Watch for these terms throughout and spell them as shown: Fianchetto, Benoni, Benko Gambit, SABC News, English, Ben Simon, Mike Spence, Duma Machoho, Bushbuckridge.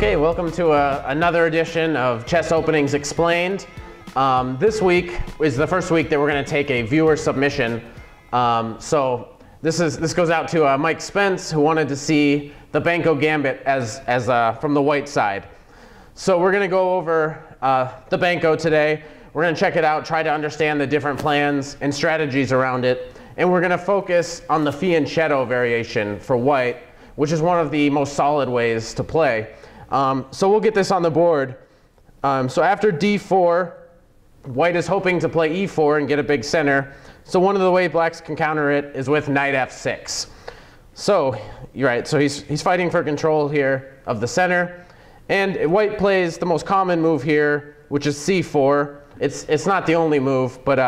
Okay, welcome to another edition of Chess Openings Explained. This week is the first week that we're going to take a viewer submission. So this goes out to Mike Spence, who wanted to see the Benko Gambit as from the white side. So we're going to go over the Benko today. We're going to check it out, try to understand the different plans and strategies around it, and we're going to focus on the Fianchetto variation for white, which is one of the most solid ways to play. So we'll get this on the board. So after d4, white is hoping to play e4 and get a big center. So one of the ways blacks can counter it is with knight f6. So you're right, so he's fighting for control here of the center. And white plays the most common move here, which is c4. It's not the only move, but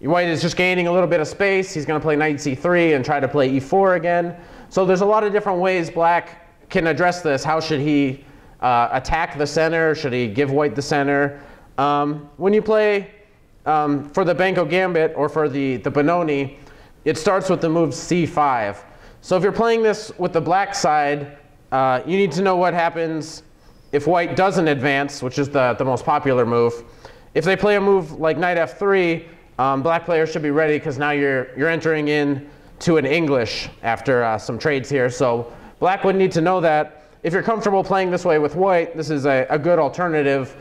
white is just gaining a little bit of space. He's going to play knight c3 and try to play e4 again. So there's a lot of different ways black can address this. How should he attack the center? Should he give white the center? When you play for the Benko Gambit or for the Benoni, it starts with the move c5. So if you're playing this with the black side, you need to know what happens if white doesn't advance, which is the most popular move. If they play a move like knight f3, black players should be ready, because now you're entering in to an English after some trades here. So black would need to know that. If you're comfortable playing this way with white, this is a good alternative.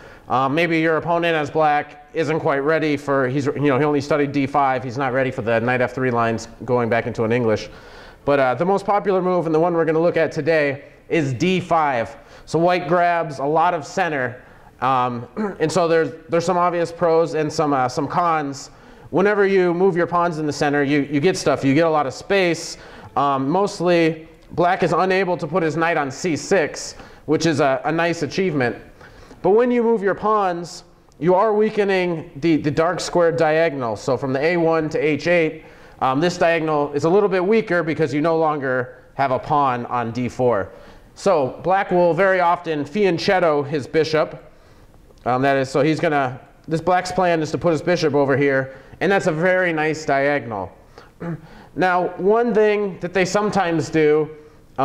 Maybe your opponent as black isn't quite ready for, he only studied d5, he's not ready for the knight f3 lines going back into an English. But the most popular move, and the one we're going to look at today, is d5. So white grabs a lot of center, and so there's some obvious pros and some cons. Whenever you move your pawns in the center, you get stuff. You get a lot of space. Mostly, black is unable to put his knight on c6, which is a nice achievement. But when you move your pawns, you are weakening the dark square diagonal. So from the a1 to h8, this diagonal is a little bit weaker because you no longer have a pawn on d4. So black will very often fianchetto his bishop. So he's going to, this black's plan is to put his bishop over here, and that's a very nice diagonal. Now, one thing that they sometimes do, if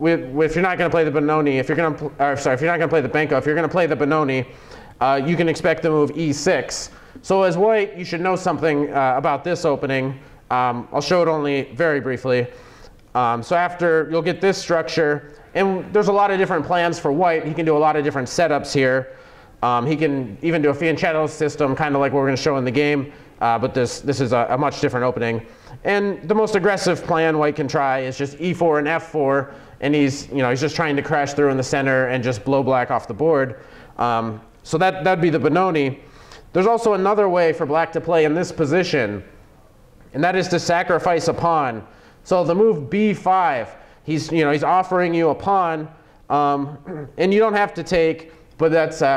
you're not going to play the Benoni, if you're not going to play the Benko, if you're going to play the Benoni, you can expect the move e6. So as white, you should know something about this opening. I'll show it only very briefly. So after, you'll get this structure, and there's a lot of different plans for white. He can do a lot of different setups here. He can even do a fianchetto system, kind of like what we're going to show in the game, but this is a much different opening. And the most aggressive plan white can try is just e4 and f4, and he's just trying to crash through in the center and just blow black off the board. So that'd be the Benoni. There's also another way for black to play in this position, and that is to sacrifice a pawn. So the move b5, he's offering you a pawn, and you don't have to take. But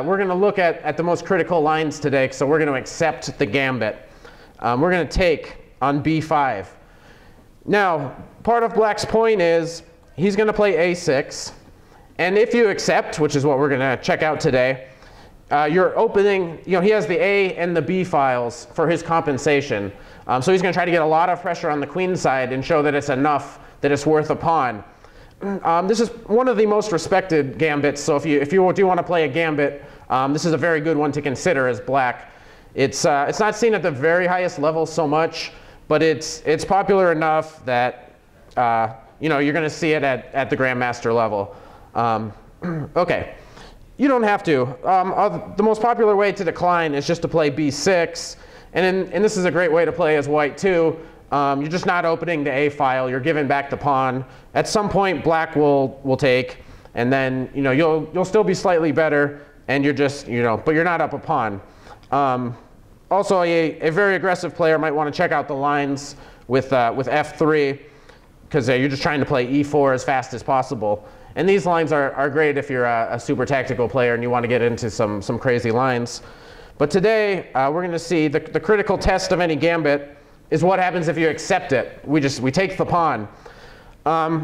we're going to look at the most critical lines today, so we're going to accept the gambit. We're going to take on b5. Now, part of black's point is he's going to play a6. And if you accept, which is what we're going to check out today, you're opening, he has the a and the b files for his compensation. So he's going to try to get a lot of pressure on the queen side and show that it's enough, that it's worth a pawn. This is one of the most respected gambits, so if you do want to play a gambit, this is a very good one to consider as black. It's not seen at the very highest level so much, but it's popular enough that you're going to see it at the grandmaster level. Okay, you don't have to. The most popular way to decline is just to play b6, and this is a great way to play as white too. You're just not opening the a file. You're giving back the pawn. At some point, black will take, and then you'll still be slightly better, and you're just but you're not up a pawn. Also, a very aggressive player might want to check out the lines with f3, because you're just trying to play e4 as fast as possible. And these lines are great if you're a super tactical player and you want to get into some crazy lines. But today we're going to see the critical test of any gambit is what happens if you accept it. We take the pawn.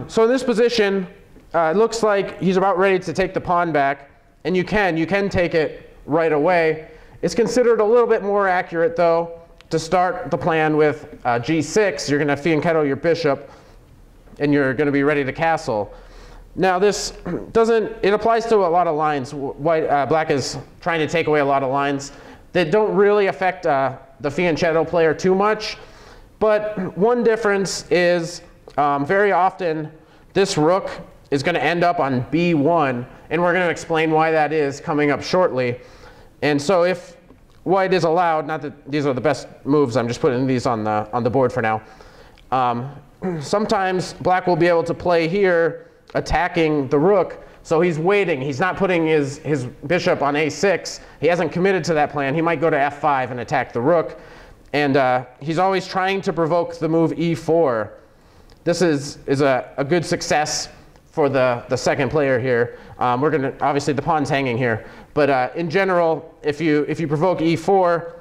So in this position, it looks like he's about ready to take the pawn back, and you can take it right away. It's considered a little bit more accurate though to start the plan with g6. You're going to fianchetto your bishop, and you're going to be ready to castle. Now this doesn't, it applies to a lot of lines. Black is trying to take away a lot of lines that don't really affect the fianchetto player too much. But one difference is very often this rook is going to end up on B1, and we're going to explain why that is coming up shortly. And so if white is allowed, not that these are the best moves, I'm just putting these on the board for now. Sometimes black will be able to play here attacking the rook, so he's waiting. He's not putting his bishop on A6. He hasn't committed to that plan. He might go to F5 and attack the rook. And he's always trying to provoke the move E4. This is a good success for the second player here. We're going to, obviously the pawn's hanging here. But in general, if you provoke E4,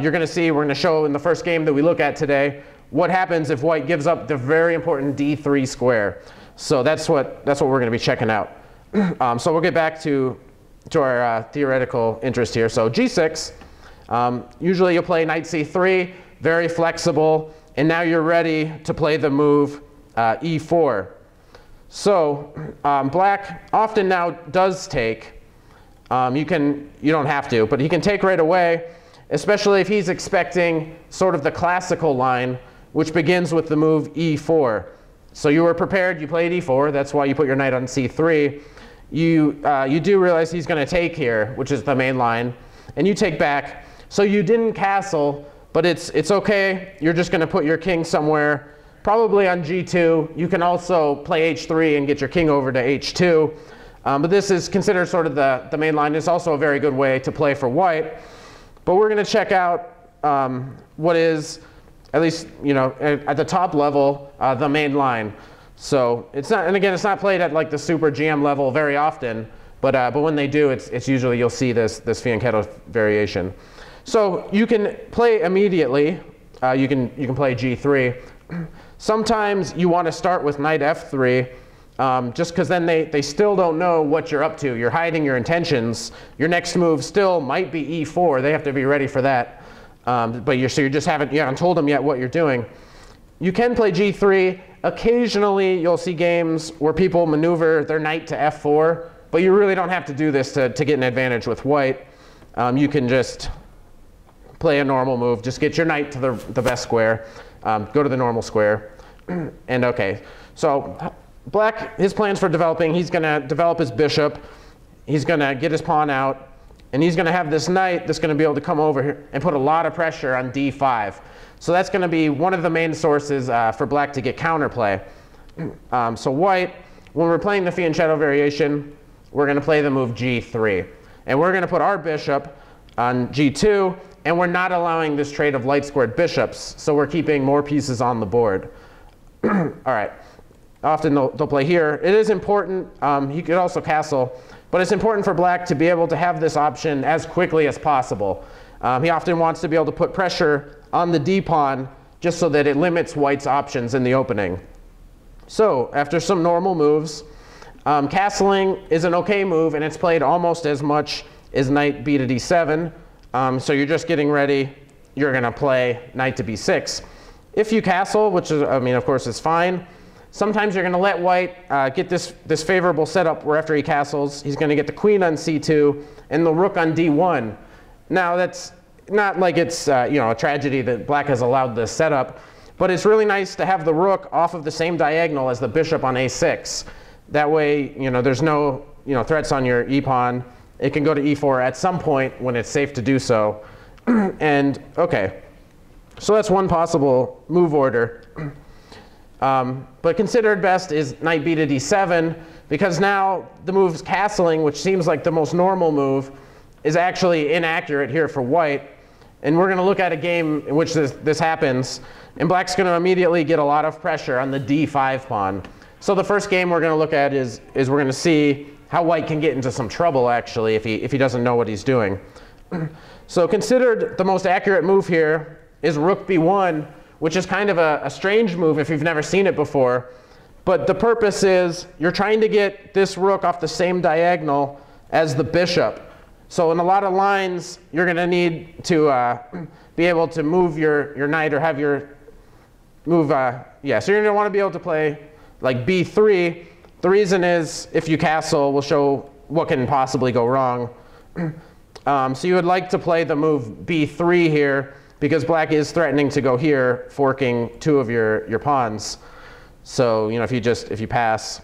you're going to see, we're going to show in the first game that we look at today, what happens if white gives up the very important D3 square. So that's what we're going to be checking out. So we'll get back to our theoretical interest here. So G6. Usually you'll play knight c3, very flexible, and now you're ready to play the move e4. So black often now does take. You don't have to, but he can take right away, especially if he's expecting sort of the classical line, which begins with the move e4. So you were prepared, you played e4, that's why you put your knight on c3. You do realize he's going to take here, which is the main line, and you take back. So you didn't castle, but it's okay. You're just going to put your king somewhere, probably on g2. You can also play h3 and get your king over to h2. But this is considered sort of the main line. It's also a very good way to play for white. But we're going to check out what is, at least at the top level, the main line. So it's not, and again, it's not played at like the super GM level very often. But when they do, it's usually you'll see this fianchetto variation. So you can play immediately. You can play g3. Sometimes you want to start with knight f3, just because then they still don't know what you're up to. You're hiding your intentions. Your next move still might be e4. They have to be ready for that. But you haven't told them yet what you're doing. You can play g3. Occasionally you'll see games where people maneuver their knight to f4. But you really don't have to do this to get an advantage with white. You can just play a normal move. Just get your knight to the best square. Go to the normal square. And OK. So black, his plans for developing, he's going to develop his bishop. He's going to get his pawn out. And he's going to have this knight that's going to be able to come over here and put a lot of pressure on d5. So that's going to be one of the main sources for black to get counterplay. So white, when we're playing the fianchetto variation, we're going to play the move g3. And we're going to put our bishop on g2. And we're not allowing this trade of light squared bishops. So we're keeping more pieces on the board. All right. Often they'll play here. It is important. He could also castle. But it's important for black to be able to have this option as quickly as possible. He often wants to be able to put pressure on the d pawn just so that it limits white's options in the opening. So after some normal moves, castling is an OK move, and it's played almost as much as knight b to d7. So you're just getting ready. You're going to play knight to b6. If you castle, which is, of course, is fine, sometimes you're going to let white get this favorable setup where after he castles, he's going to get the queen on c2 and the rook on d1. Now, that's not like it's a tragedy that black has allowed this setup, but it's really nice to have the rook off of the same diagonal as the bishop on a6. That way, there's no threats on your e-pawn. It can go to e4 at some point when it's safe to do so. And OK, so that's one possible move order. But considered best is knight b to d7, because now the move's castling, which seems like the most normal move, is actually inaccurate here for white. And we're going to look at a game in which this happens. And black's going to immediately get a lot of pressure on the d5 pawn. So the first game we're going to look at is we're going to see how white can get into some trouble, actually, if he doesn't know what he's doing. So considered the most accurate move here is rook b1, which is kind of a strange move if you've never seen it before. But the purpose is you're trying to get this rook off the same diagonal as the bishop. So in a lot of lines, you're going to need to be able to move your knight or have your move. So you're going to want to be able to play like b3, The reason is, if you castle, we'll show what can possibly go wrong. So you would like to play the move b3 here, because black is threatening to go here, forking two of your pawns. So you know, if you pass,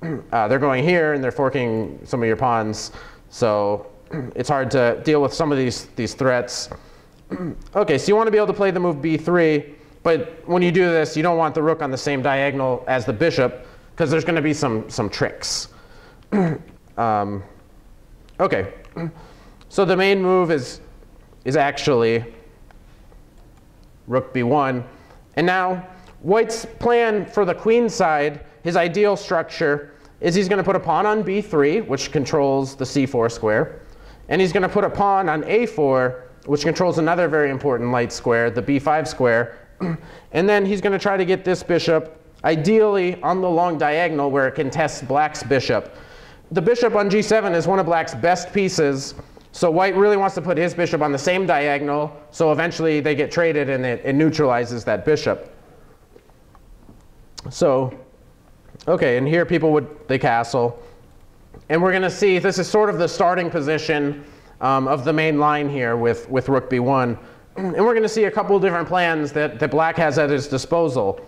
they're going here and they're forking some of your pawns. So it's hard to deal with some of these threats. Okay, so you want to be able to play the move b3, but when you do this, you don't want the rook on the same diagonal as the bishop, because there's going to be some tricks. Okay, so the main move is actually rook b1. And now White's plan for the queen side, his ideal structure, is he's going to put a pawn on b3, which controls the c4 square. And he's going to put a pawn on a4, which controls another very important light square, the b5 square. And then he's going to try to get this bishop, ideally on the long diagonal where it contests black's bishop. The bishop on g7 is one of black's best pieces. So white really wants to put his bishop on the same diagonal, so eventually they get traded and it neutralizes that bishop. So, okay, and here people would, they castle. And we're going to see, this is sort of the starting position of the main line here with rook b1. And we're going to see a couple of different plans that black has at his disposal.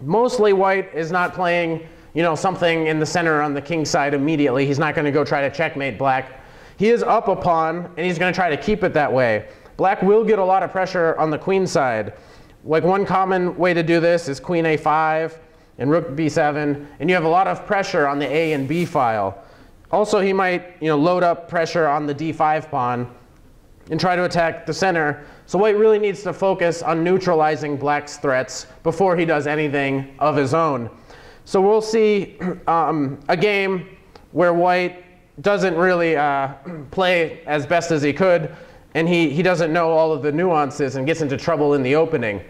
Mostly white is not playing, you know, something in the center on the king side immediately. He's not going to go try to checkmate black. He is up a pawn, and he's going to try to keep it that way. Black will get a lot of pressure on the queen side. Like one common way to do this is queen a5 and rook b7, and you have a lot of pressure on the a and b file. Also, he might, you know, load up pressure on the d5 pawn and try to attack the center. So white really needs to focus on neutralizing black's threats before he does anything of his own. So we'll see a game where white doesn't really play as best as he could, and he doesn't know all of the nuances and gets into trouble in the opening.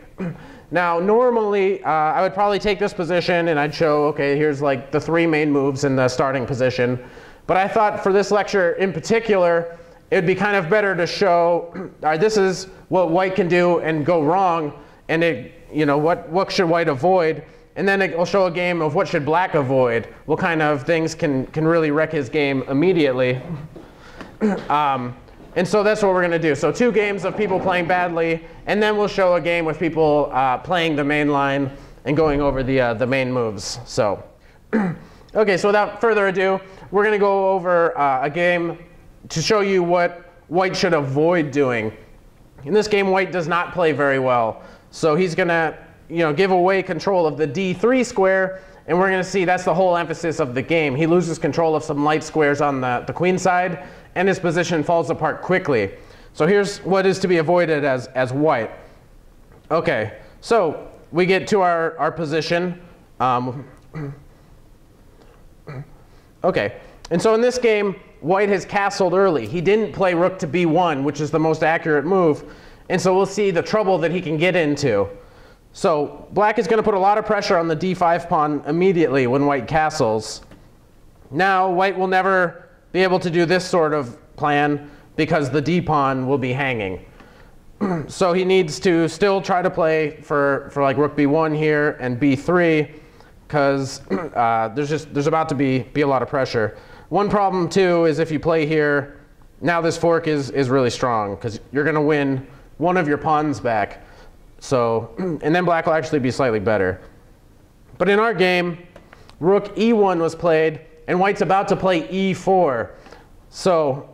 Now, normally, I would probably take this position and I'd show, okay, here's like the three main moves in the starting position. But I thought for this lecture in particular, it'd be kind of better to show, all right, this is what white can do and go wrong, and it, you know, what should white avoid? And then it will show a game of what should black avoid, what kind of things can really wreck his game immediately. And so that's what we're going to do. So two games of people playing badly, and then we'll show a game with people playing the main line and going over the main moves. So okay, so without further ado, we're going to go over a game to show you what white should avoid doing. In this game, white does not play very well. So he's going to, you know, give away control of the d3 square, and we're going to see that's the whole emphasis of the game. He loses control of some light squares on the queen side, and his position falls apart quickly. So here's what is to be avoided as white. Okay, so we get to our position. Okay, and so in this game, white has castled early. He didn't play rook to b1, which is the most accurate move, and so we'll see the trouble that he can get into. So black is going to put a lot of pressure on the d5 pawn immediately when white castles. Now white will never be able to do this sort of plan because the d pawn will be hanging. So he needs to still try to play for like rook b1 here and b3, because there's about to be a lot of pressure. One problem too is if you play here, now this fork is really strong because you're going to win one of your pawns back. So, and then black will actually be slightly better. But in our game, rook e1 was played, and white's about to play e4. So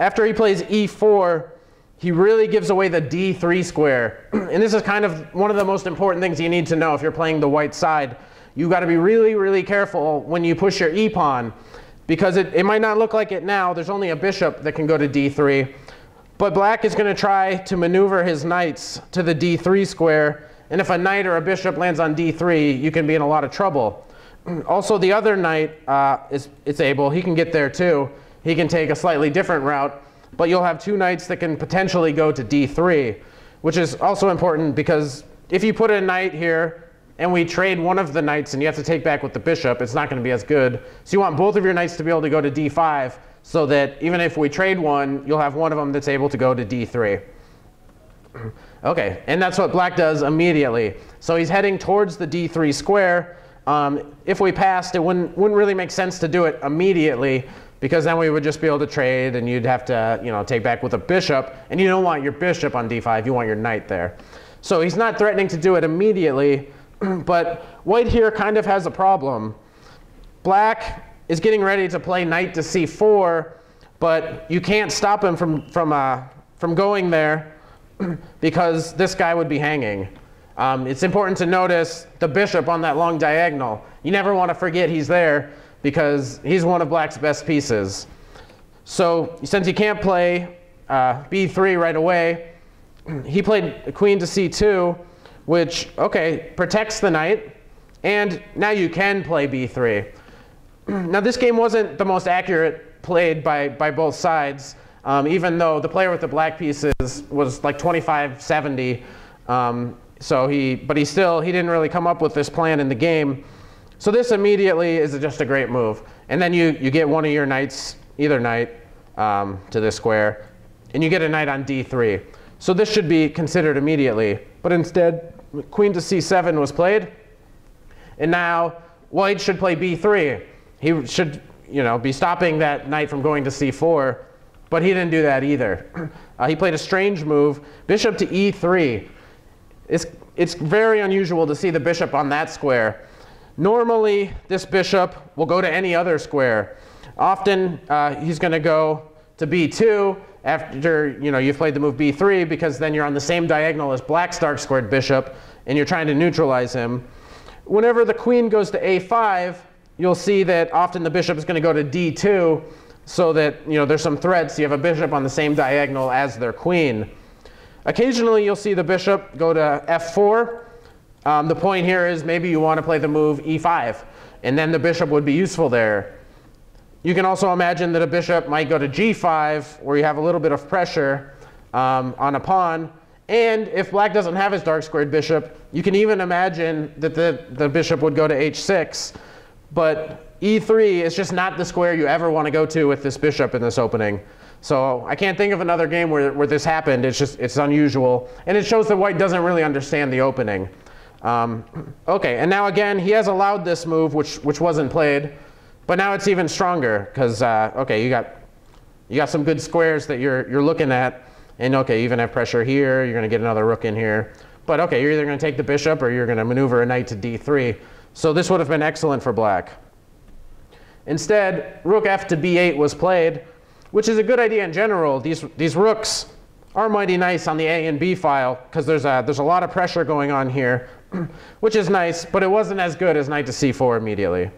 after he plays e4, he really gives away the d3 square. And this is kind of one of the most important things you need to know if you're playing the white side. You've got to be really, really careful when you push your e pawn, because it might not look like it now. There's only a bishop that can go to d3. But black is going to try to maneuver his knights to the d3 square. And if a knight or a bishop lands on d3, you can be in a lot of trouble. Also, the other knight is able. He can get there too. He can take a slightly different route. But you'll have two knights that can potentially go to d3, which is also important because if you put a knight here and we trade one of the knights and you have to take back with the bishop, it's not going to be as good. So you want both of your knights to be able to go to d5, so that even if we trade one, you'll have one of them that's able to go to d3. Okay, and that's what black does immediately. So he's heading towards the d3 square, If we passed, it wouldn't really make sense to do it immediately, because then we would just be able to trade, and you'd have to, you know, take back with a bishop, and you don't want your bishop on d5, you want your knight there. So he's not threatening to do it immediately, but white here kind of has a problem. Black is getting ready to play knight to c4, but you can't stop him from going there, because this guy would be hanging. It's important to notice the bishop on that long diagonal. You never want to forget he's there, because he's one of black's best pieces. So since he can't play b3 right away, he played queen to c2, which, okay, protects the knight, and now you can play b3. Now this game wasn't the most accurate played by both sides, even though the player with the black pieces was like 25-70. So he didn't really come up with this plan in the game. So this immediately is just a great move. And then you get one of your knights, either knight, to this square, and you get a knight on d3. So this should be considered immediately. But instead, queen to c7 was played, and now white should play b3. He should, you know, be stopping that knight from going to c4, but he didn't do that either. He played a strange move, bishop to e3. It's very unusual to see the bishop on that square. Normally, this bishop will go to any other square. Often, he's going to go to b2 after, you know, you've played the move b3, because then you're on the same diagonal as black's dark squared bishop, and you're trying to neutralize him. Whenever the queen goes to a5, you'll see that often the bishop is going to go to d2, so that, you know, there's some threats. You have a bishop on the same diagonal as their queen. Occasionally, you'll see the bishop go to f4. The point here is maybe you want to play the move e5, and then the bishop would be useful there. You can also imagine that a bishop might go to g5, where you have a little bit of pressure on a pawn. And if black doesn't have his dark squared bishop, you can even imagine that the bishop would go to h6. But e3 is just not the square you ever want to go to with this bishop in this opening. So I can't think of another game where this happened. It's unusual. And it shows that white doesn't really understand the opening. Okay, and now again, he has allowed this move, which wasn't played. But now it's even stronger, because, okay, you got some good squares that you're looking at. And okay, you're going to have pressure here. You're going to get another rook in here. But okay, you're either going to take the bishop, or you're going to maneuver a knight to d3. So this would have been excellent for black. Instead, rook f to b8 was played, which is a good idea in general. These rooks are mighty nice on the A and B file, because there's a lot of pressure going on here, which is nice, but it wasn't as good as knight to c4 immediately.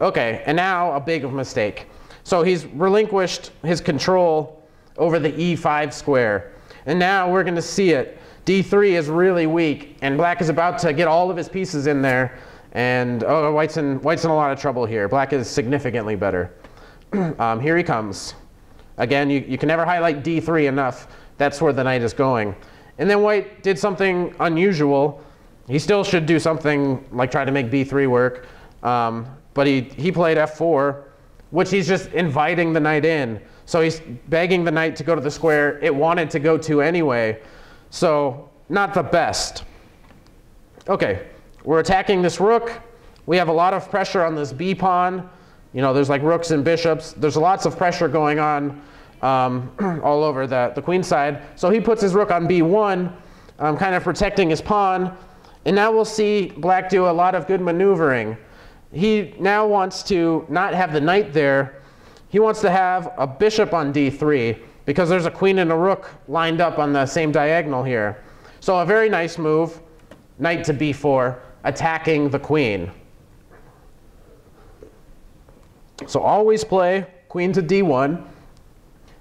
Okay, and now a big mistake. So he's relinquished his control over the e5 square, and now we're going to see it. d3 is really weak, and black is about to get all of his pieces in there, and oh, white's in a lot of trouble here. Black is significantly better. Here he comes. Again, you can never highlight d3 enough. That's where the knight is going. And then white did something unusual. He still should do something like try to make b3 work. But he played f4, which he's just inviting the knight in. So he's begging the knight to go to the square it wanted to go to anyway. So not the best. OK, we're attacking this rook. We have a lot of pressure on this b pawn. You know, there's like rooks and bishops. There's lots of pressure going on all over the queen side. So he puts his rook on b1, kind of protecting his pawn. And now we'll see black do a lot of good maneuvering. He now wants to not have the knight there. He wants to have a bishop on d3, because there's a queen and a rook lined up on the same diagonal here. So a very nice move, knight to b4, attacking the queen. So always play queen to d1,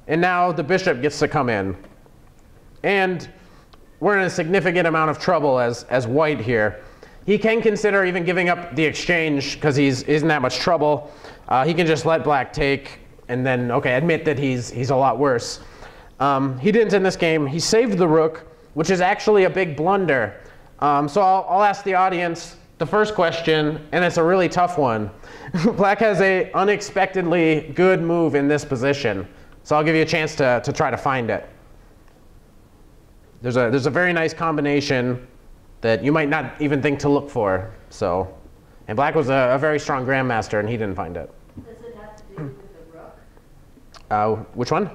and now the bishop gets to come in. And we're in a significant amount of trouble as white here. He can consider even giving up the exchange, because he's in that much trouble. He can just let black take, and then, okay, admit that he's a lot worse. He didn't in this game. He saved the rook, which is actually a big blunder. So I'll ask the audience the first question, and it's a really tough one. Black has a unexpectedly good move in this position, so I'll give you a chance to try to find it. There's a very nice combination that you might not even think to look for. So, And Black was a very strong grandmaster, and he didn't find it. Does it have to do with the rook? Which one?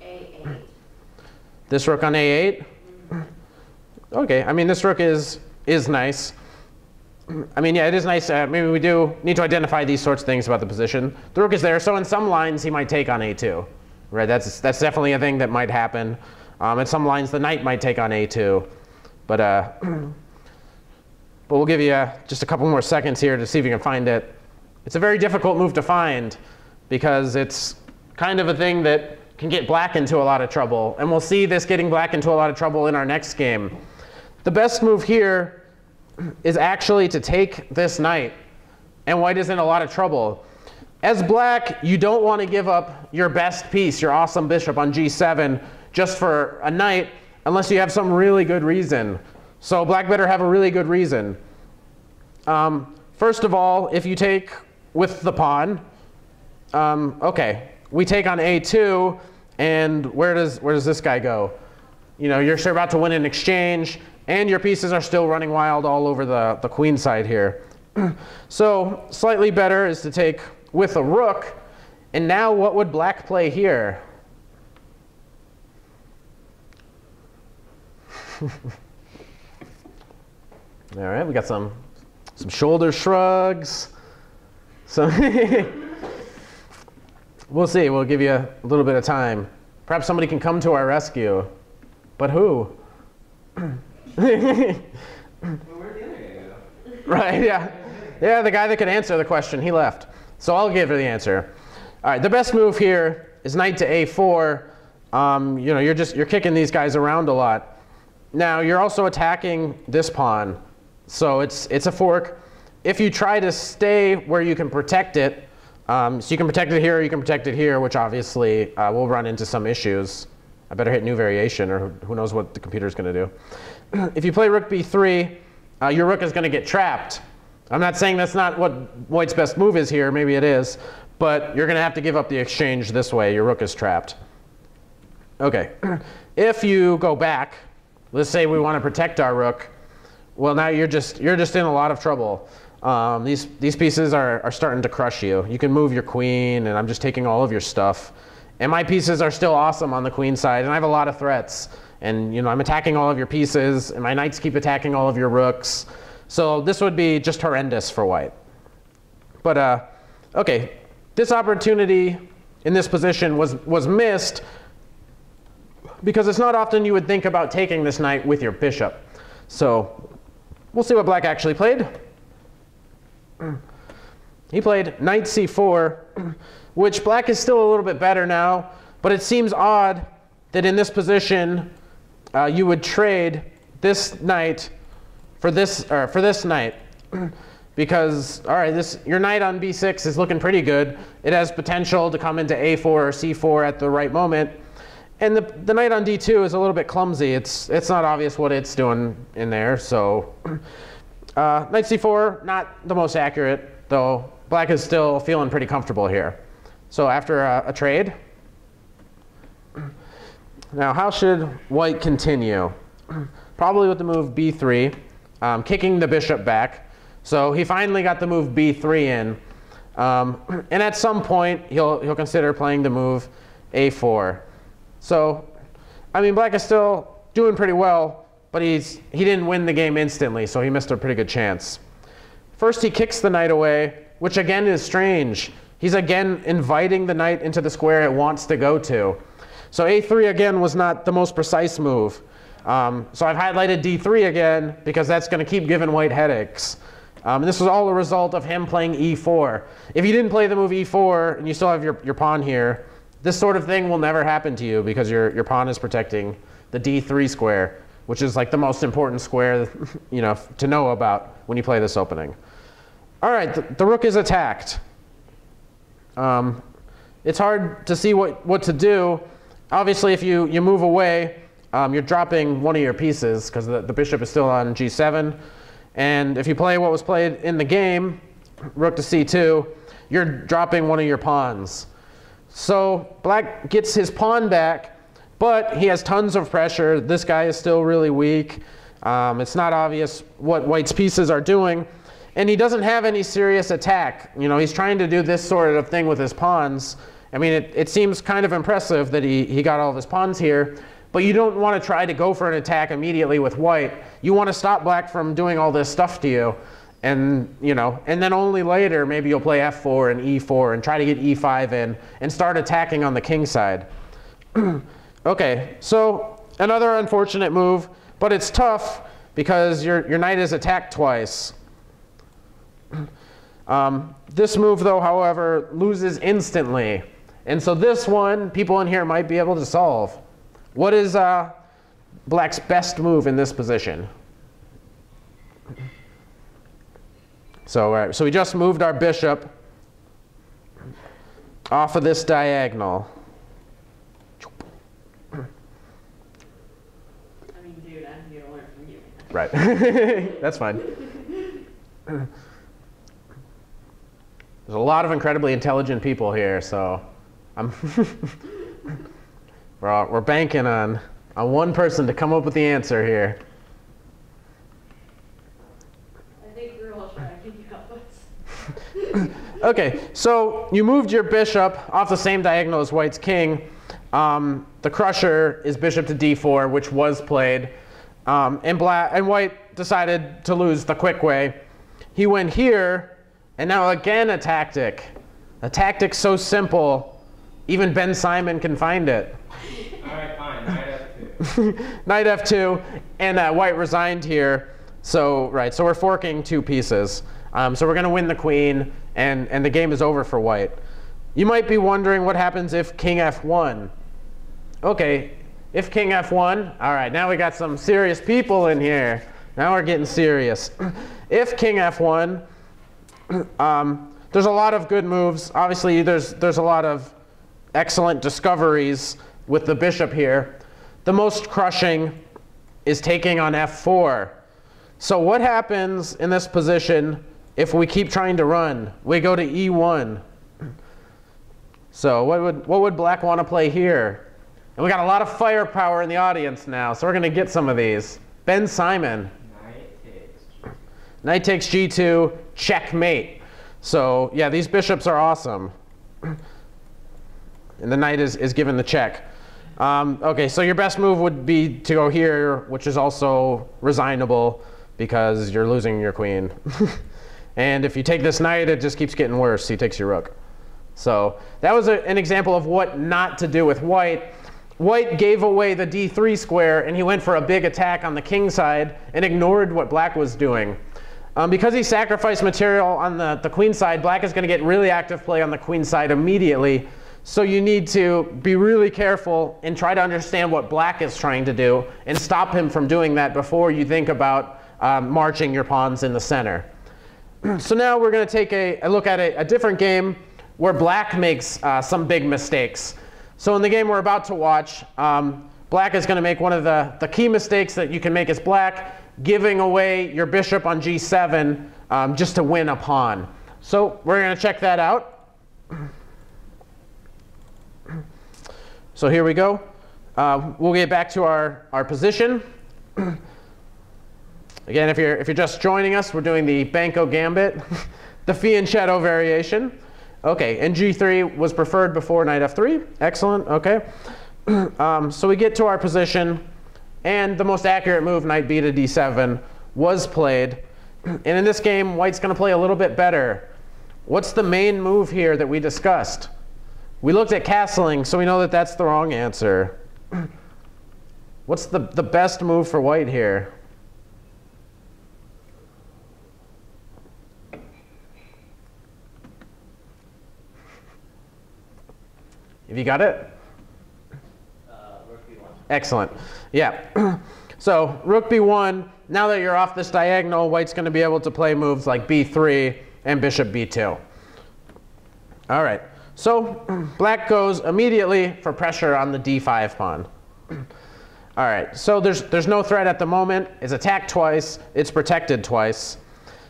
A8. This rook on A8? Mm-hmm. OK, I mean, this rook is nice. I mean, yeah, it is nice. Maybe we do need to identify these sorts of things about the position. The rook is there, so in some lines, he might take on A2. Right? That's definitely a thing that might happen. In some lines, the knight might take on A2. But we'll give you just a couple more seconds here to see if you can find it. It's a very difficult move to find, because it's kind of a thing that can get Black into a lot of trouble. And we'll see this getting Black into a lot of trouble in our next game. The best move here is actually to take this knight, and White is in a lot of trouble. As Black, you don't want to give up your best piece, your awesome bishop on G7, just for a knight, unless you have some really good reason. So Black better have a really good reason. First of all, if you take with the pawn, OK, we take on A2, and where does this guy go? You know, you're sure about to win an exchange, and your pieces are still running wild all over the queen side here. So slightly better is to take with a rook. And now what would Black play here? All right, we got some shoulder shrugs. So we'll see. We'll give you a little bit of time. Perhaps somebody can come to our rescue. But who? Where'd the other guy go? Right, yeah. Yeah, the guy that could answer the question, he left. So I'll give her the answer. All right, the best move here is knight to A4. You know, you're kicking these guys around a lot. Now, you're also attacking this pawn. So it's a fork. If you try to stay where you can protect it, so you can protect it here, or you can protect it here, which obviously will run into some issues. I better hit new variation, or who knows what the computer's going to do. If you play rook b3, your rook is going to get trapped. I'm not saying that's not what White's best move is here. Maybe it is. But you're going to have to give up the exchange this way. Your rook is trapped. OK. If you go back, let's say we want to protect our rook. Well, now you're just in a lot of trouble. These pieces are starting to crush you. You can move your queen, and I'm just taking all of your stuff. And my pieces are still awesome on the queen side, and I have a lot of threats. And you know, I'm attacking all of your pieces, and my knights keep attacking all of your rooks. So this would be just horrendous for White. But OK, this opportunity in this position was missed, because it's not often you would think about taking this knight with your bishop. So we'll see what Black actually played. He played knight c4, which Black is still a little bit better now. But it seems odd that in this position, you would trade this knight for this knight. Because, all right, your knight on b6 is looking pretty good. It has potential to come into a4 or c4 at the right moment. And the knight on d2 is a little bit clumsy. It's not obvious what it's doing in there. So knight c4, not the most accurate, though Black is still feeling pretty comfortable here. So after a trade, now how should White continue? Probably with the move b3, kicking the bishop back. So he finally got the move b3 in. And at some point, he'll consider playing the move a4. So I mean, Black is still doing pretty well, but he didn't win the game instantly, so he missed a pretty good chance. First, he kicks the knight away, which again is strange. He's again inviting the knight into the square it wants to go to. So a3 again was not the most precise move. So I've highlighted d3 again, because that's going to keep giving White headaches. And this was all a result of him playing e4. If you didn't play the move e4 and you still have your pawn here, this sort of thing will never happen to you, because your pawn is protecting the d3 square, which is like the most important square, you know, to know about when you play this opening. All right, the rook is attacked. It's hard to see what to do. Obviously, if you move away, you're dropping one of your pieces, because the bishop is still on g7. And if you play what was played in the game, rook to c2, you're dropping one of your pawns. So Black gets his pawn back, but he has tons of pressure. This guy is still really weak. It's not obvious what White's pieces are doing, and he doesn't have any serious attack. You know, he's trying to do this sort of thing with his pawns. I mean, it seems kind of impressive that he got all of his pawns here, but you don't want to try to go for an attack immediately with White. You want to stop Black from doing all this stuff to you, and you know, and then only later maybe you'll play f4 and e4 and try to get e5 in and start attacking on the king side. Okay, so another unfortunate move, but it's tough because your knight is attacked twice. This move, though, however, loses instantly. And so this one, people in here might be able to solve. What is Black's best move in this position? So, so we just moved our bishop off of this diagonal. Right. That's fine. There's a lot of incredibly intelligent people here, so I'm we're banking on one person to come up with the answer here. I think we're all trying to help us. Okay, so you moved your bishop off the same diagonal as White's king. The crusher is bishop to d4, which was played. And White decided to lose the quick way. He went here, and now again a tactic so simple, even Ben Simon can find it. All right, fine, knight f2. Knight f2, and White resigned here. So right, so we're forking two pieces. So we're going to win the queen, and the game is over for White. You might be wondering what happens if king f1. Okay. If king f1, all right, now we got some serious people in here. Now we're getting serious. If king f1, there's a lot of good moves. Obviously, there's a lot of excellent discoveries with the bishop here. The most crushing is taking on f4. So what happens in this position if we keep trying to run? We go to e1. So what would Black want to play here? And we got a lot of firepower in the audience now, so we're going to get some of these. Ben Simon. Knight takes g2, checkmate. So yeah, these bishops are awesome. And the knight is given the check. Okay, so your best move would be to go here, which is also resignable because you're losing your queen. And if you take this knight, it just keeps getting worse. He takes your rook. So that was an example of what not to do with White. White gave away the d3 square, and he went for a big attack on the king side and ignored what Black was doing. Because he sacrificed material on the queen side, Black is going to get really active play on the queen side immediately. So you need to be really careful and try to understand what Black is trying to do and stop him from doing that before you think about marching your pawns in the center. So now we're going to take a look at a different game where Black makes some big mistakes. So in the game we're about to watch, Black is going to make one of the key mistakes that you can make as Black, giving away your bishop on g7 just to win a pawn. So we're going to check that out. So here we go. We'll get back to our position. Again, if you're just joining us, we're doing the Benko Gambit, the Fianchetto variation. Okay, and g3 was preferred before knight f3. Excellent, okay. So we get to our position, and the most accurate move, knight b to d7, was played. And in this game, White's going to play a little bit better. What's the main move here that we discussed? We looked at castling, so we know that that's the wrong answer. What's the best move for White here? Have you got it? Rook b1. Excellent. Yeah. So rook b1, now that you're off this diagonal, White's going to be able to play moves like b3 and bishop b2. All right. So Black goes immediately for pressure on the d5 pawn. All right. So there's no threat at the moment. It's attacked twice. It's protected twice.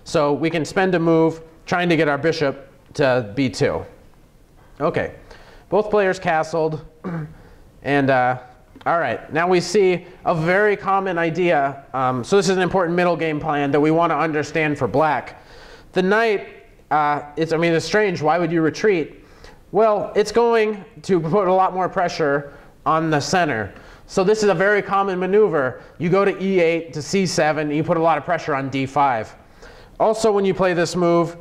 So we can spend a move trying to get our bishop to b2. Okay. Both players castled, and All right, now we see a very common idea. So this is an important middle game plan that we want to understand for black. The knight, it's strange, why would you retreat? Well, it's going to put a lot more pressure on the center. So this is a very common maneuver. You go to e8 to c7, and you put a lot of pressure on d5. Also, when you play this move,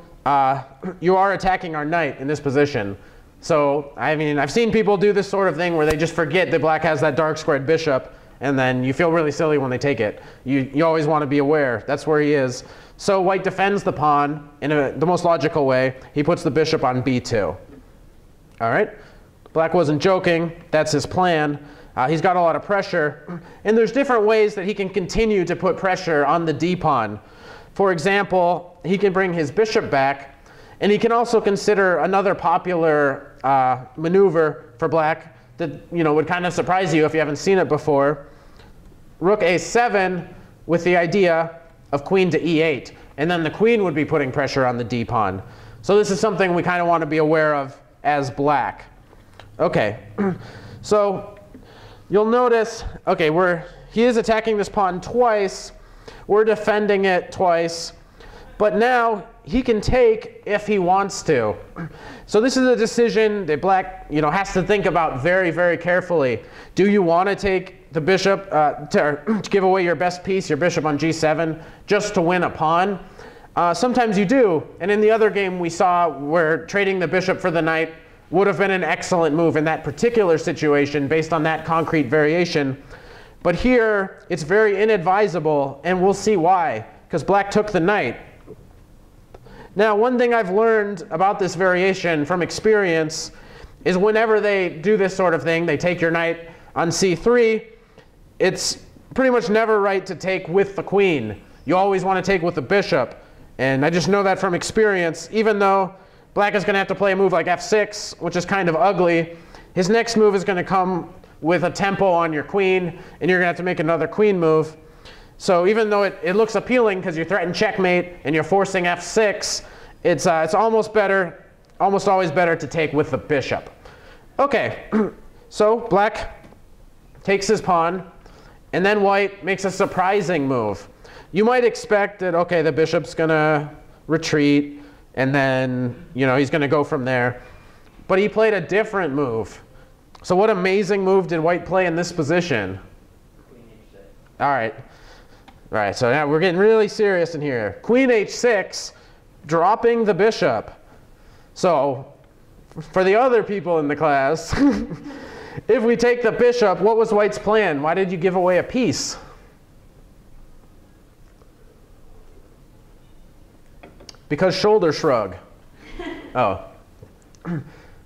you are attacking our knight in this position. So, I've seen people do this sort of thing where they just forget that black has that dark squared bishop, and then you feel really silly when they take it. You always want to be aware. That's where he is. So white defends the pawn in the most logical way. He puts the bishop on b2. All right? Black wasn't joking. That's his plan. He's got a lot of pressure. And there's different ways that he can continue to put pressure on the d-pawn. For example, he can bring his bishop back. And he can also consider another popular maneuver for black that would kind of surprise you if you haven't seen it before. Rook a7 with the idea of queen to e8. And then the queen would be putting pressure on the d-pawn. So this is something we kind of want to be aware of as black. OK, so you'll notice, OK, he is attacking this pawn twice. We're defending it twice. But now he can take if he wants to. So this is a decision that black has to think about very, very carefully. Do you want to take the bishop to give away your best piece, your bishop on g7, just to win a pawn? Sometimes you do. And in the other game we saw where trading the bishop for the knight would have been an excellent move in that particular situation based on that concrete variation. But here it's very inadvisable, and we'll see why, because black took the knight. Now, one thing I've learned about this variation from experience is whenever they do this sort of thing, they take your knight on c3, it's pretty much never right to take with the queen. You always want to take with the bishop. And I just know that from experience. Even though black is going to have to play a move like f6, which is kind of ugly, his next move is going to come with a tempo on your queen, and you're going to have to make another queen move. So even though it looks appealing because you threaten checkmate and you're forcing f6, it's almost always better to take with the bishop. OK, so black takes his pawn, and then white makes a surprising move. You might expect that, OK, the bishop's going to retreat, and then he's going to go from there. But he played a different move. So what amazing move did white play in this position? All right. All right, so now we're getting really serious in here. Queen h6, dropping the bishop. So for the other people in the class, if we take the bishop, what was white's plan? Why did you give away a piece? Because shoulder shrug. Oh.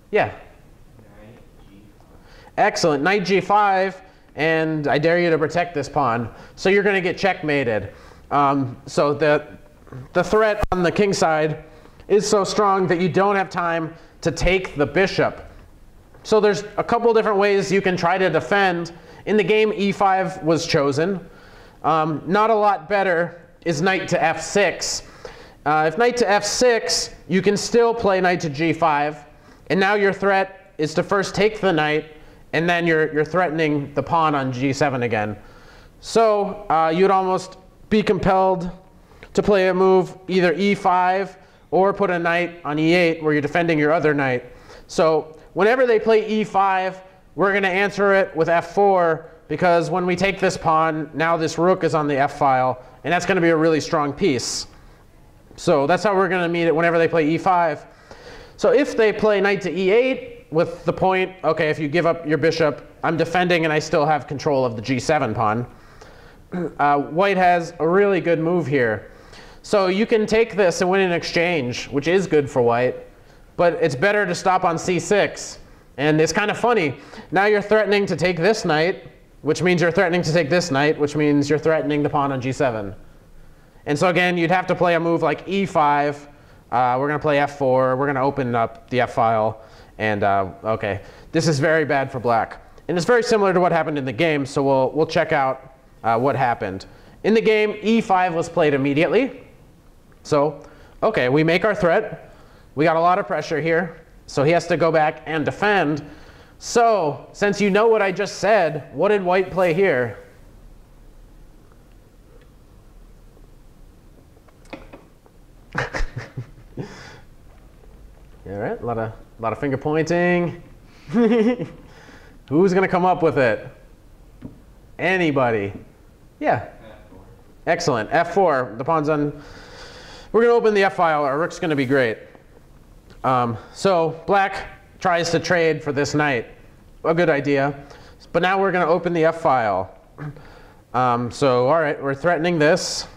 Yeah. Excellent. Knight g5. And I dare you to protect this pawn. So you're going to get checkmated. So the threat on the king side is so strong that you don't have time to take the bishop. So there's a couple different ways you can try to defend. In the game, e5 was chosen. Not a lot better is knight to f6. If knight to f6, you can still play knight to g5. And now your threat is to first take the knight, and then you're threatening the pawn on g7 again. So you'd almost be compelled to play a move either e5 or put a knight on e8 where you're defending your other knight. So whenever they play e5, we're going to answer it with f4, because when we take this pawn, now this rook is on the f-file, and that's going to be a really strong piece. So that's how we're going to meet it whenever they play e5. So if they play knight to e8, with the point, OK, if you give up your bishop, I'm defending and I still have control of the g7 pawn. White has a really good move here. So you can take this and win an exchange, which is good for white. But it's better to stop on c6. And it's kind of funny. Now you're threatening to take this knight, which means you're threatening to take this knight, which means you're threatening the pawn on g7. And so again, you'd have to play a move like e5. We're going to play f4. We're going to open up the f-file. And OK, this is very bad for black. And it's very similar to what happened in the game. So we'll check out what happened. In the game, e5 was played immediately. So OK, we make our threat. We got a lot of pressure here. So he has to go back and defend. So, since you know what I just said, what did white play here? All right, a lot of finger pointing. Who's gonna come up with it? Anybody? Yeah. F4. Excellent. F4. The pawn's on. We're gonna open the F file. Our rook's gonna be great. So black tries to trade for this knight. A good idea. But now we're going to open the F file. So all right, we're threatening this.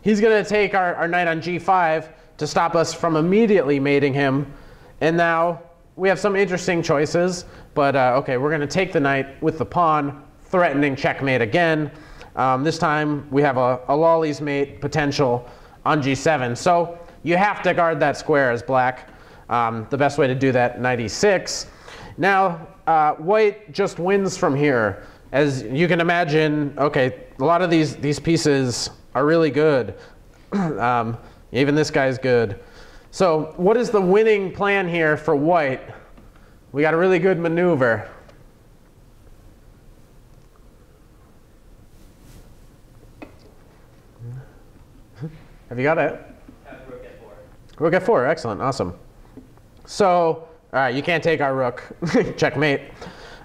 He's going to take our knight on G5 to stop us from immediately mating him. And now we have some interesting choices. But OK, we're going to take the knight with the pawn, threatening checkmate again. This time we have a Lolly's mate potential on G7. So you have to guard that square as black. The best way to do that, knight e6. Now, white just wins from here. As you can imagine, okay, a lot of these pieces are really good. Even this guy's good. So what is the winning plan here for white? We got a really good maneuver. Have you got it? Rook f4. Rook f4, excellent, awesome. So, all right, you can't take our rook. Checkmate.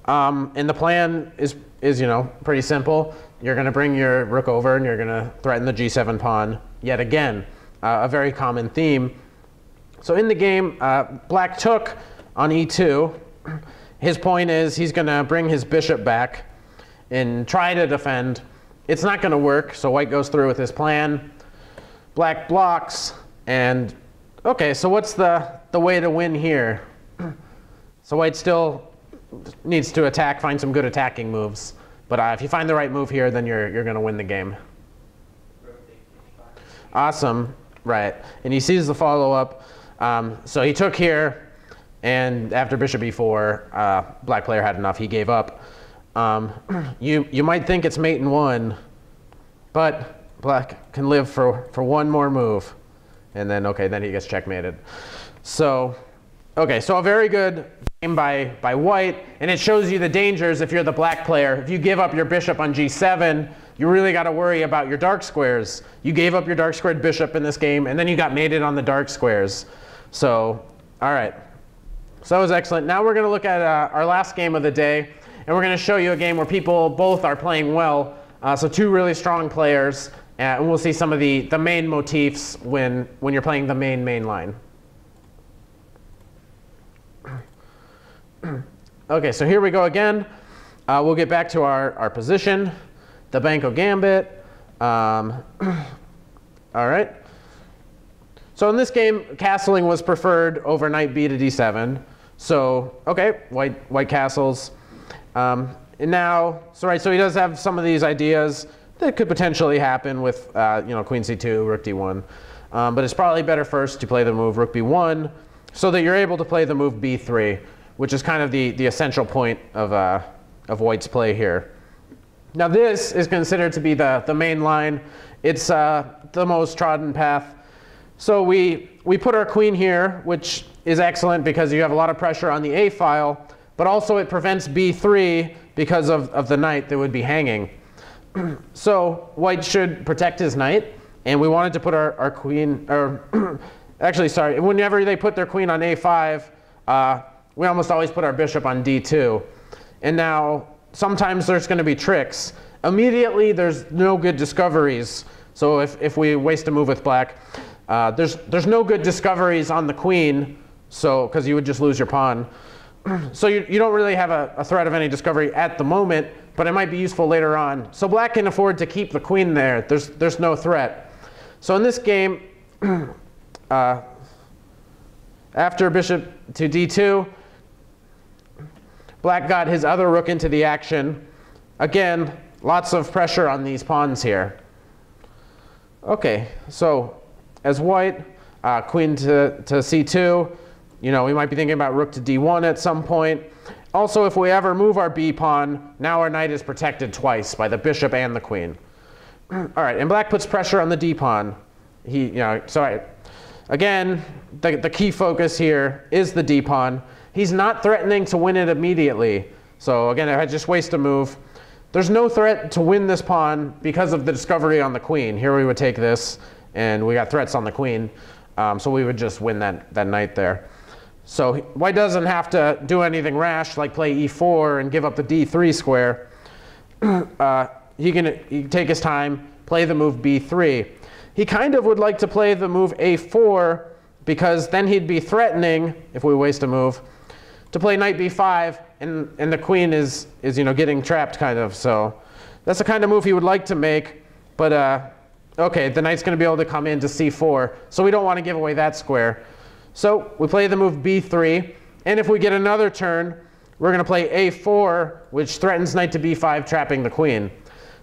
And the plan is, you know, pretty simple. You're going to bring your rook over and you're going to threaten the G7 pawn yet again, a very common theme. So in the game, black took on E2. His point is he's going to bring his bishop back and try to defend. It's not going to work, so white goes through with his plan. Black blocks, and OK, so what's the way to win here? So white still needs to attack, find some good attacking moves. But if you find the right move here, then you're going to win the game. Awesome. Right. And he sees the follow-up. So he took here. And after bishop e4, black player had enough. He gave up. You might think it's mate and one. But black can live for one more move. And then, OK, then he gets checkmated. So, OK, so a very good game by white. And it shows you the dangers if you're the black player. If you give up your bishop on G7, you really got to worry about your dark squares. You gave up your dark squared bishop in this game, and then you got mated on the dark squares. So, all right. So that was excellent. Now we're going to look at our last game of the day. And we're going to show you a game where people both are playing well. So two really strong players. And we'll see some of the main motifs when you're playing the main line. OK, so here we go again. We'll get back to our position, the Benko Gambit. All right. So in this game, castling was preferred over knight b to d7. So OK, white castles. And now, so right, so he does have some of these ideas that could potentially happen with you know, queen c2, rook d1. But it's probably better first to play the move rook b1 so that you're able to play the move b3, which is kind of the essential point of white's play here. Now this is considered to be the main line. It's the most trodden path. So we put our queen here, which is excellent because you have a lot of pressure on the a file. But also it prevents b3 because of the knight that would be hanging. So white should protect his knight. And we wanted to put our queen, or actually, sorry, whenever they put their queen on a5, we almost always put our bishop on d2. And now sometimes there's going to be tricks. Immediately, there's no good discoveries. So if we waste a move with black, there's no good discoveries on the queen, so because you would just lose your pawn. So you don't really have a threat of any discovery at the moment, but it might be useful later on. So black can afford to keep the queen there. There's no threat. So in this game, after bishop to d2, black got his other rook into the action. Again, lots of pressure on these pawns here. OK, so as white, queen to c2, you know, we might be thinking about rook to d1 at some point. Also, if we ever move our b pawn, now our knight is protected twice by the bishop and the queen. All right, and black puts pressure on the d pawn. He, you know, so again, the key focus here is the d pawn. He's not threatening to win it immediately. So again, I just waste a move. There's no threat to win this pawn because of the discovery on the queen. Here we would take this, and we got threats on the queen. So we would just win that knight there. So White doesn't have to do anything rash, like play e4 and give up the d3 square. He can take his time, play the move b3. He kind of would like to play the move a4, because then he'd be threatening, if we waste a move, to play knight b5, and the queen is getting trapped kind of. So that's the kind of move he would like to make. But okay, the knight's going to be able to come into c4, so we don't want to give away that square. So we play the move b3, and if we get another turn, we're going to play a4, which threatens knight to b5, trapping the queen.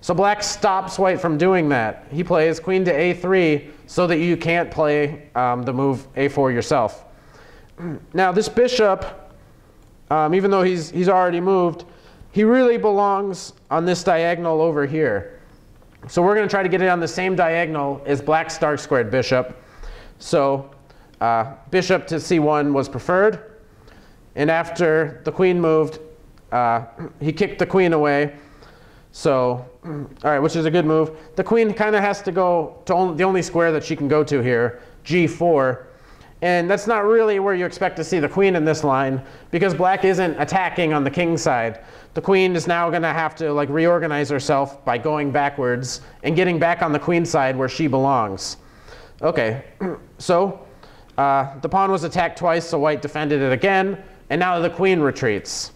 So black stops white from doing that. He plays queen to a3 so that you can't play the move a4 yourself. Now this bishop, even though he's already moved, he really belongs on this diagonal over here. So we're going to try to get it on the same diagonal as black's dark squared bishop. So bishop to c1 was preferred. And after the queen moved, he kicked the queen away. So, all right, which is a good move. The queen kind of has to go to the only square that she can go to here, g4. And that's not really where you expect to see the queen in this line, because black isn't attacking on the king's side. The queen is now going to have to reorganize herself by going backwards and getting back on the queen's side where she belongs. Okay, so the pawn was attacked twice, so white defended it again. And now the queen retreats.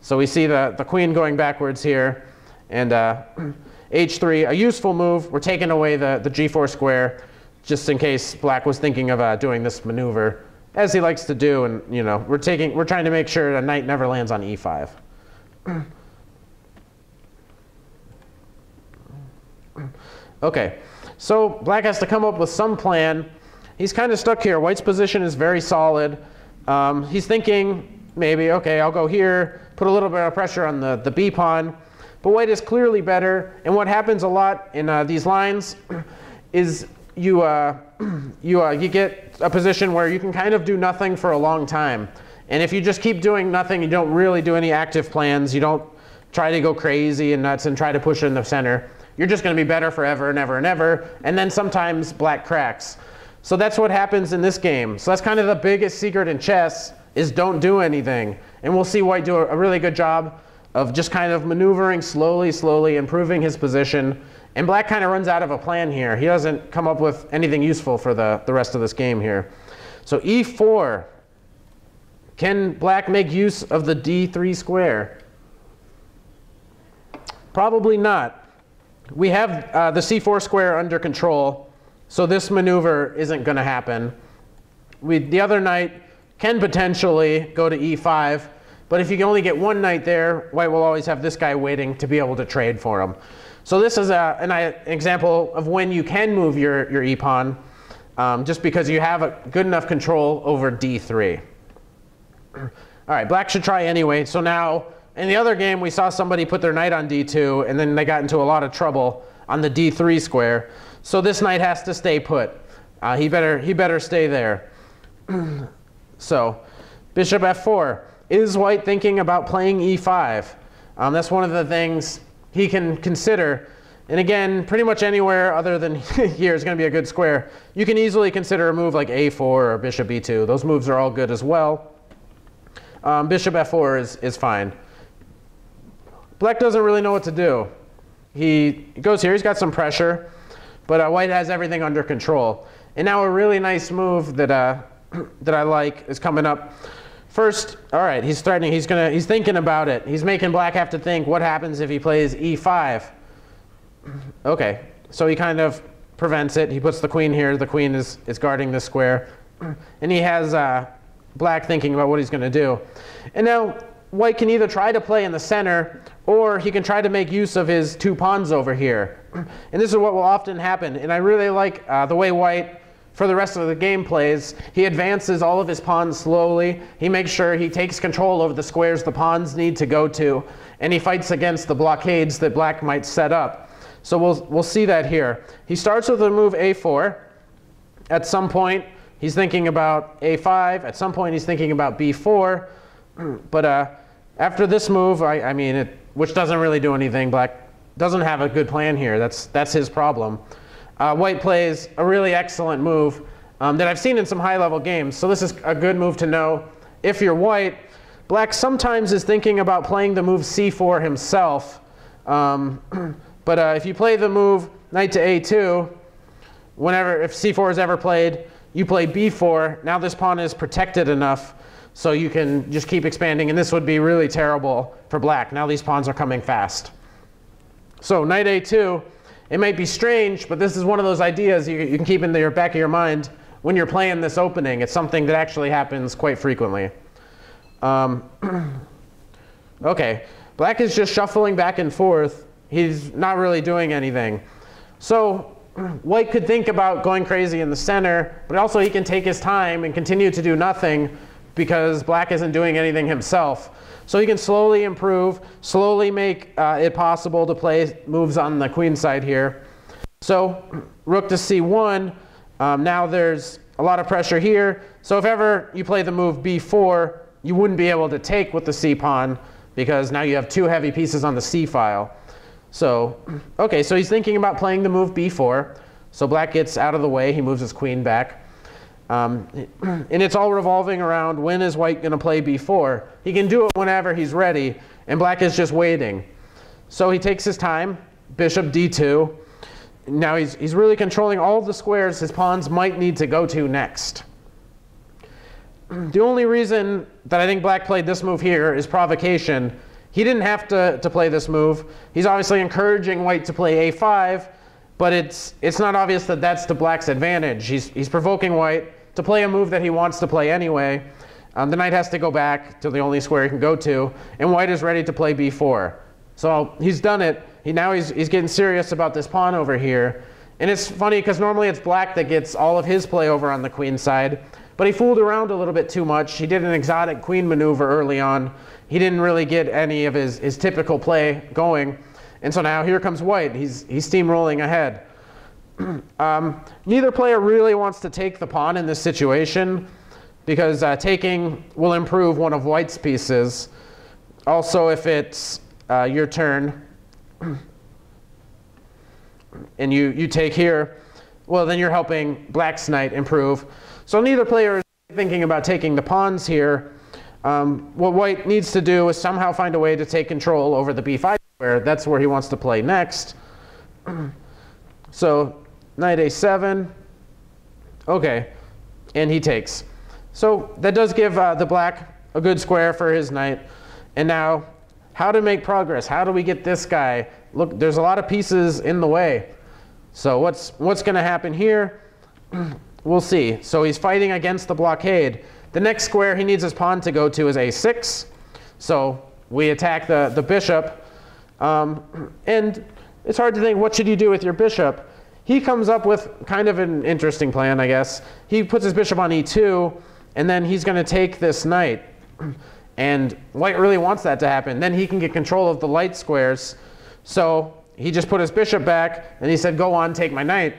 So we see the queen going backwards here. And h3, a useful move. We're taking away the g4 square, just in case black was thinking of doing this maneuver, as he likes to do. And we're trying to make sure a knight never lands on e5. Okay, so black has to come up with some plan. He's kind of stuck here. White's position is very solid. He's thinking maybe, okay, I'll go here, put a little bit of pressure on the b pawn. But white is clearly better, and what happens a lot in these lines is you get a position where you can kind of do nothing for a long time. And if you just keep doing nothing, you don't really do any active plans, you don't try to go crazy and nuts and try to push in the center, you're just going to be better forever and ever and ever, and then sometimes black cracks. So that's what happens in this game. So that's kind of the biggest secret in chess, is don't do anything. And we'll see white do a really good job of just kind of maneuvering slowly, slowly, improving his position. And black kind of runs out of a plan here. He doesn't come up with anything useful for the rest of this game here. So e4. Can black make use of the d3 square? Probably not. We have the c4 square under control, so this maneuver isn't going to happen. The other knight can potentially go to e5. But if you can only get one knight there, white will always have this guy waiting to be able to trade for him. So this is an example of when you can move your e-pawn, just because you have a good enough control over d3. All right, black should try anyway. So now, in the other game, we saw somebody put their knight on d2, and then they got into a lot of trouble on the d3 square. So this knight has to stay put. He better stay there. So bishop f4. Is white thinking about playing e5? That's one of the things he can consider. And again, pretty much anywhere other than here is going to be a good square. You can easily consider a move like a4 or bishop e2. Those moves are all good as well. Bishop f4 is fine. Black doesn't really know what to do. He goes here. He's got some pressure. But white has everything under control. And now a really nice move that, that I like is coming up. First, all right, he's threatening, he's thinking about it. He's making black have to think what happens if he plays e5. Okay, so he kind of prevents it. He puts the queen here. The queen is guarding this square. And he has black thinking about what he's going to do. And now white can either try to play in the center, or he can try to make use of his two pawns over here. And this is what will often happen. And I really like the way white, for the rest of the game plays, he advances all of his pawns slowly. He makes sure he takes control over the squares the pawns need to go to, and he fights against the blockades that black might set up. So we'll see that here. He starts with the move a4. At some point, he's thinking about a5. At some point, he's thinking about b4. But after this move, which doesn't really do anything. Black doesn't have a good plan here. That's his problem. White plays a really excellent move that I've seen in some high-level games. So this is a good move to know if you're white. Black sometimes is thinking about playing the move c4 himself. But if you play the move knight to a2, if c4 is ever played, you play b4. Now this pawn is protected enough so you can just keep expanding, and this would be really terrible for black. Now these pawns are coming fast. So knight a2, it might be strange, but this is one of those ideas you can keep in the back of your mind when you're playing this opening. It's something that actually happens quite frequently. Okay, black is just shuffling back and forth. He's not really doing anything. So white could think about going crazy in the center, but also he can take his time and continue to do nothing because black isn't doing anything himself. So he can slowly improve, slowly make it possible to play moves on the queen side here. So rook to c1, now there's a lot of pressure here. So if ever you play the move b4, you wouldn't be able to take with the c pawn because now you have two heavy pieces on the c file. So, okay, so he's thinking about playing the move b4. So black gets out of the way, he moves his queen back. And it's all revolving around when is white going to play b4. He can do it whenever he's ready, and black is just waiting. So he takes his time, bishop d2. Now he's really controlling all of the squares his pawns might need to go to next. The only reason that I think black played this move here is provocation. He didn't have to play this move. He's obviously encouraging white to play a5, but it's not obvious that that's to black's advantage. He's provoking white to play a move that he wants to play anyway. The knight has to go back to the only square he can go to, and white is ready to play b4. So he's done it. Now he's getting serious about this pawn over here. And it's funny because normally it's black that gets all of his play over on the queen side, but he fooled around a little bit too much. He did an exotic queen maneuver early on. He didn't really get any of his typical play going. And so now here comes white. He's steamrolling ahead. Neither player really wants to take the pawn in this situation because taking will improve one of white's pieces. Also, if it's your turn and you take here, well, then you're helping black's knight improve. So neither player is thinking about taking the pawns here. What white needs to do is somehow find a way to take control over the b5 square. That's where he wants to play next. So knight a7. Okay, and he takes. So that does give the black a good square for his knight. And now, how to make progress? How do we get this guy? Look, there's a lot of pieces in the way. So what's going to happen here? We'll see. So he's fighting against the blockade. The next square he needs his pawn to go to is a6. So we attack the bishop. And it's hard to think, what should you do with your bishop? He comes up with kind of an interesting plan, I guess. He puts his bishop on e2, and then he's going to take this knight. And white really wants that to happen. Then he can get control of the light squares. So he just put his bishop back, and he said, go on, take my knight.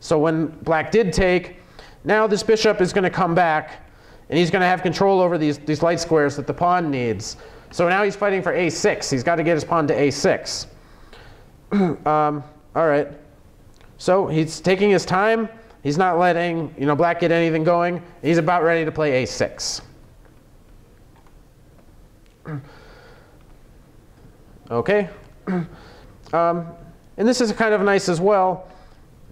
So when black did take, now this bishop is going to come back. And he's going to have control over these light squares that the pawn needs. So now he's fighting for a6. He's got to get his pawn to a6. All right. So he's taking his time. He's not letting black get anything going. He's about ready to play a6. Okay. And this is kind of nice as well.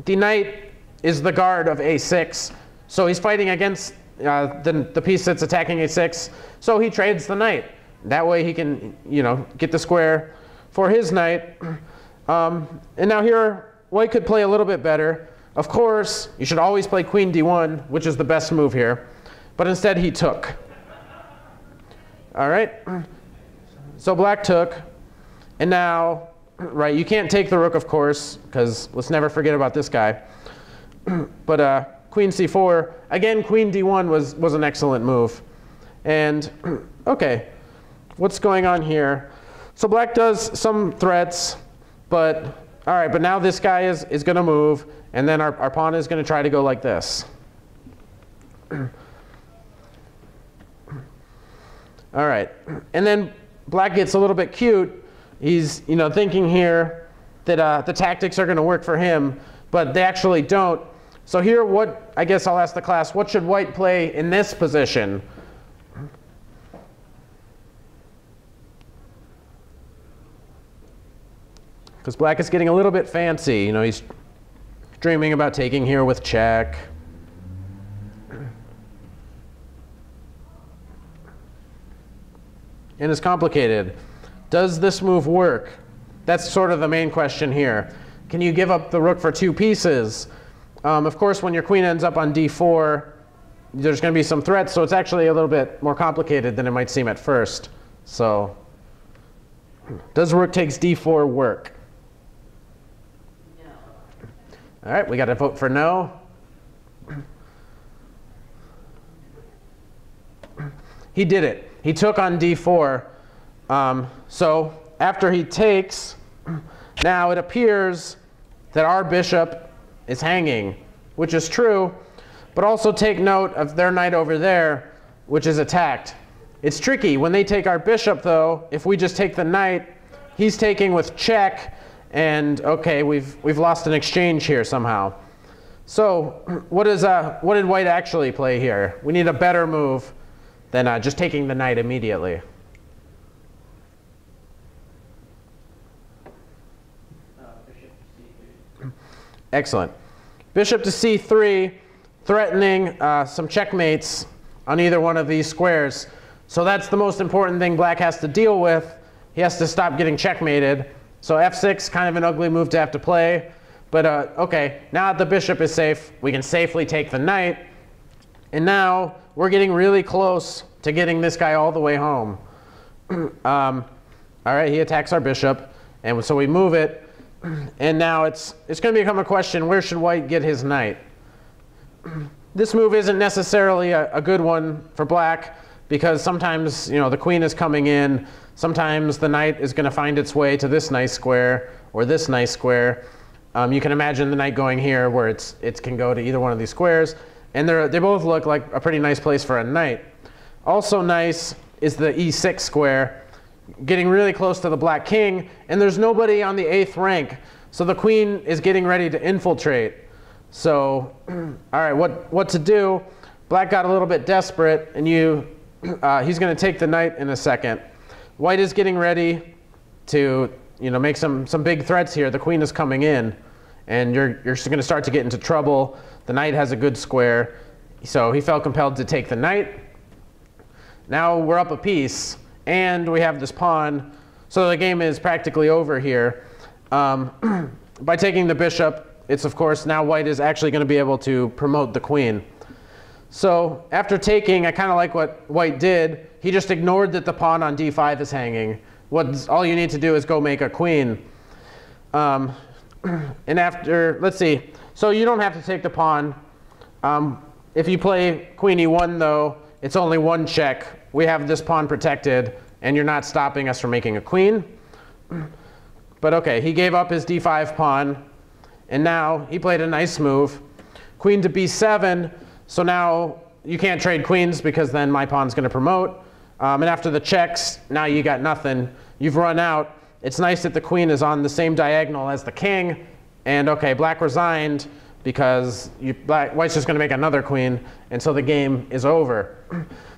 The knight is the guard of a6. So he's fighting against the piece that's attacking a6, so he trades the knight. That way he can, get the square for his knight. And now here, white could play a little bit better. Of course, you should always play queen d1, which is the best move here. But instead, he took. All right. So black took. And now, right, you can't take the rook, of course, because let's never forget about this guy. But queen c4. Again, queen d1 was an excellent move. And OK, what's going on here? So black does some threats, but all right, but now this guy is going to move, and then our pawn is going to try to go like this. All right. And then black gets a little bit cute. He's, you know, thinking here that the tactics are going to work for him, but they actually don't. So here, what, I guess I'll ask the class, what should white play in this position? Because black is getting a little bit fancy. You know, he's dreaming about taking here with check. And it's complicated. Does this move work? That's sort of the main question here. Can you give up the rook for two pieces? Of course, when your queen ends up on d4, there's going to be some threats, so it's actually a little bit more complicated than it might seem at first. So does rook takes d4 work? No. All right, we got to vote for no. He did it. He took on d4. So after he takes, now it appears that our bishop is hanging, which is true, but also take note of their knight over there, which is attacked. It's tricky. When they take our bishop, though, if we just take the knight, he's taking with check, and OK, we've lost an exchange here somehow. So what did white actually play here? We need a better move than just taking the knight immediately. Excellent. Bishop to c3, threatening some checkmates on either one of these squares. So that's the most important thing black has to deal with. He has to stop getting checkmated. So f6, kind of an ugly move to have to play. But OK, now that the bishop is safe, we can safely take the knight. And now we're getting really close to getting this guy all the way home. All right, he attacks our bishop. And so we move it. And now it's going to become a question, where should white get his knight? This move isn't necessarily a good one for black, because sometimes, you know, the queen is coming in. Sometimes the knight is going to find its way to this nice square or this nice square. You can imagine the knight going here where it can go to either one of these squares. And they both look like a pretty nice place for a knight. Also nice is the e6 square, getting really close to the black king, and there's nobody on the 8th rank. So the queen is getting ready to infiltrate. So all right, what to do? Black got a little bit desperate, and he's going to take the knight in a second. White is getting ready to, you know, make some big threats here. The queen is coming in, and you're going to start to get into trouble. The knight has a good square, so he felt compelled to take the knight. Now we're up a piece. And we have this pawn. So the game is practically over here. By taking the bishop, it's, of course, now white is actually going to be able to promote the queen. So after taking, I kind of like what white did. He just ignored that the pawn on d5 is hanging. All you need to do is go make a queen. And after, let's see. So you don't have to take the pawn. If you play queen e1, though, it's only one check. We have this pawn protected, and you're not stopping us from making a queen. But OK, he gave up his d5 pawn. And now he played a nice move, queen to b7. So now you can't trade queens, because then my pawn's going to promote. And after the checks, now you got nothing. You've run out. It's nice that the queen is on the same diagonal as the king. And OK, black resigned, because white's just going to make another queen, and so the game is over.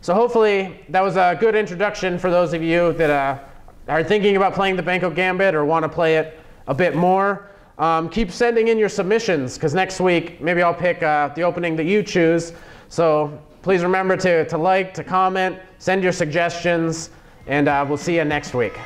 So hopefully that was a good introduction for those of you that are thinking about playing the Benko Gambit or want to play it a bit more. Keep sending in your submissions, because next week maybe I'll pick the opening that you choose. So please remember to like, to comment, send your suggestions, and we'll see you next week.